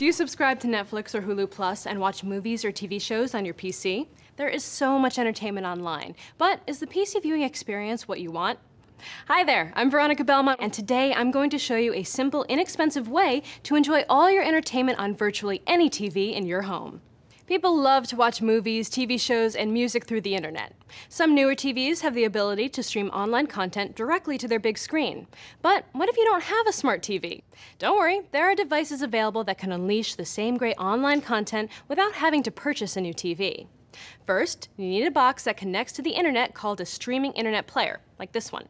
Do you subscribe to Netflix or Hulu Plus and watch movies or TV shows on your PC? There is so much entertainment online, but is the PC viewing experience what you want? Hi there, I'm Veronica Belmont, and today I'm going to show you a simple, inexpensive way to enjoy all your entertainment on virtually any TV in your home. People love to watch movies, TV shows, and music through the internet. Some newer TVs have the ability to stream online content directly to their big screen. But what if you don't have a smart TV? Don't worry, there are devices available that can unleash the same great online content without having to purchase a new TV. First, you need a box that connects to the internet called a streaming internet player, like this one.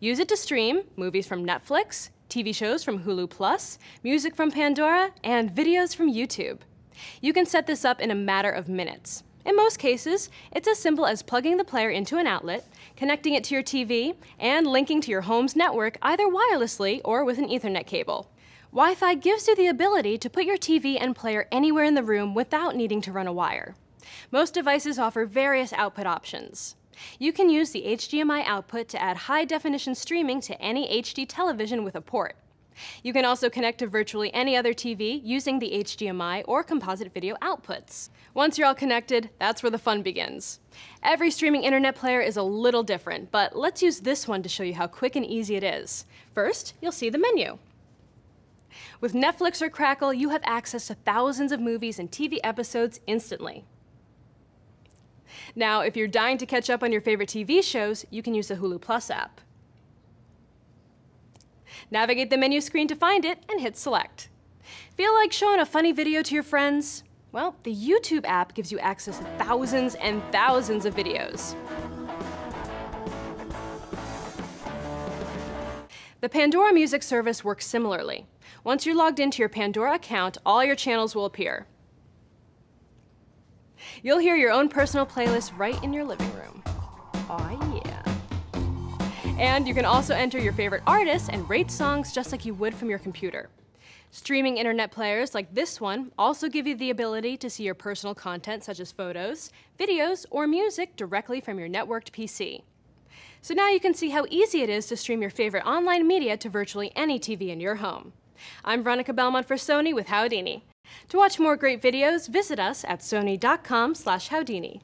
Use it to stream movies from Netflix, TV shows from Hulu Plus, music from Pandora, and videos from YouTube. You can set this up in a matter of minutes. In most cases, it's as simple as plugging the player into an outlet, connecting it to your TV, and linking to your home's network either wirelessly or with an Ethernet cable. Wi-Fi gives you the ability to put your TV and player anywhere in the room without needing to run a wire. Most devices offer various output options. You can use the HDMI output to add high-definition streaming to any HD television with a port. You can also connect to virtually any other TV using the HDMI or composite video outputs. Once you're all connected, that's where the fun begins. Every streaming internet player is a little different, but let's use this one to show you how quick and easy it is. First, you'll see the menu. With Netflix or Crackle, you have access to thousands of movies and TV episodes instantly. Now, if you're dying to catch up on your favorite TV shows, you can use the Hulu Plus app. Navigate the menu screen to find it and hit select. Feel like showing a funny video to your friends? Well, the YouTube app gives you access to thousands and thousands of videos. The Pandora music service works similarly. Once you're logged into your Pandora account, all your channels will appear. You'll hear your own personal playlist right in your living room. Aw, yeah. And you can also enter your favorite artists and rate songs just like you would from your computer. Streaming internet players like this one also give you the ability to see your personal content such as photos, videos, or music directly from your networked PC. So now you can see how easy it is to stream your favorite online media to virtually any TV in your home. I'm Veronica Belmont for Sony with Howdini. To watch more great videos, visit us at sony.com/Howdini.